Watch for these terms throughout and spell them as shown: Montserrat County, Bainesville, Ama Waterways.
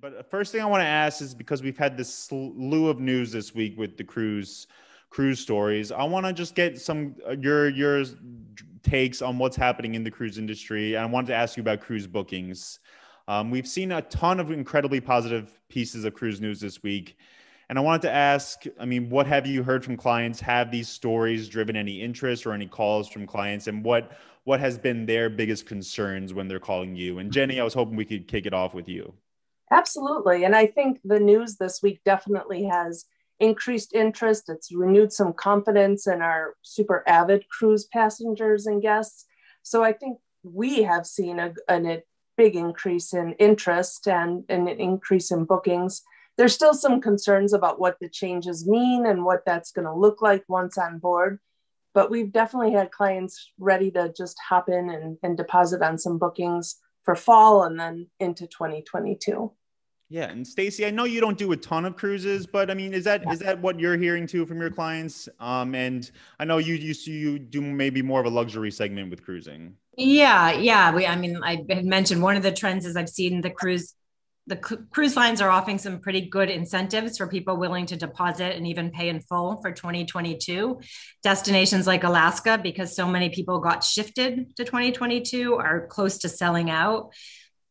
But first thing I want to ask is, because we've had this slew of news this week with the cruise stories, I want to just get some your takes on what's happening in the cruise industry. I wanted to ask you about cruise bookings. We've seen a ton of incredibly positive pieces of cruise news this week. And I wanted to ask, I mean, what have you heard from clients? Have these stories driven any interest or any calls from clients? And what has been their biggest concerns when they're calling you? And Jenny, I was hoping we could kick it off with you. Absolutely. And I think the news this week definitely has increased interest. It's renewed some confidence in our super avid cruise passengers and guests. So I think we have seen a big increase in interest and an increase in bookings. There's still some concerns about what the changes mean and what that's going to look like once on board, but we've definitely had clients ready to just hop in and deposit on some bookings for fall and then into 2022. Yeah. And Stacy, I know you don't do a ton of cruises, but I mean, is that what you're hearing too from your clients? And I know you do maybe more of a luxury segment with cruising. Yeah. Yeah. I mean, I had mentioned one of the trends is I've seen the cruise lines are offering some pretty good incentives for people willing to deposit and even pay in full for 2022. Destinations like Alaska, because so many people got shifted to 2022, are close to selling out.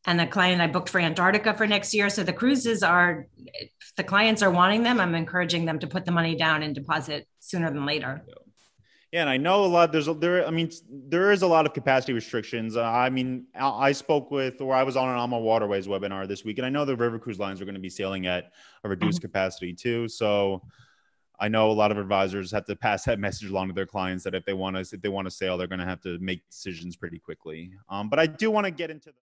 And a client I booked for Antarctica for next year. So the cruises are, if the clients are wanting them, I'm encouraging them to put the money down and deposit sooner than later. Yeah, and I know there is a lot of capacity restrictions. I mean, I was on an Ama Waterways webinar this week, and I know the river cruise lines are going to be sailing at a reduced capacity too. So I know a lot of advisors have to pass that message along to their clients that if they want to sail, they're going to have to make decisions pretty quickly. But I do want to get into the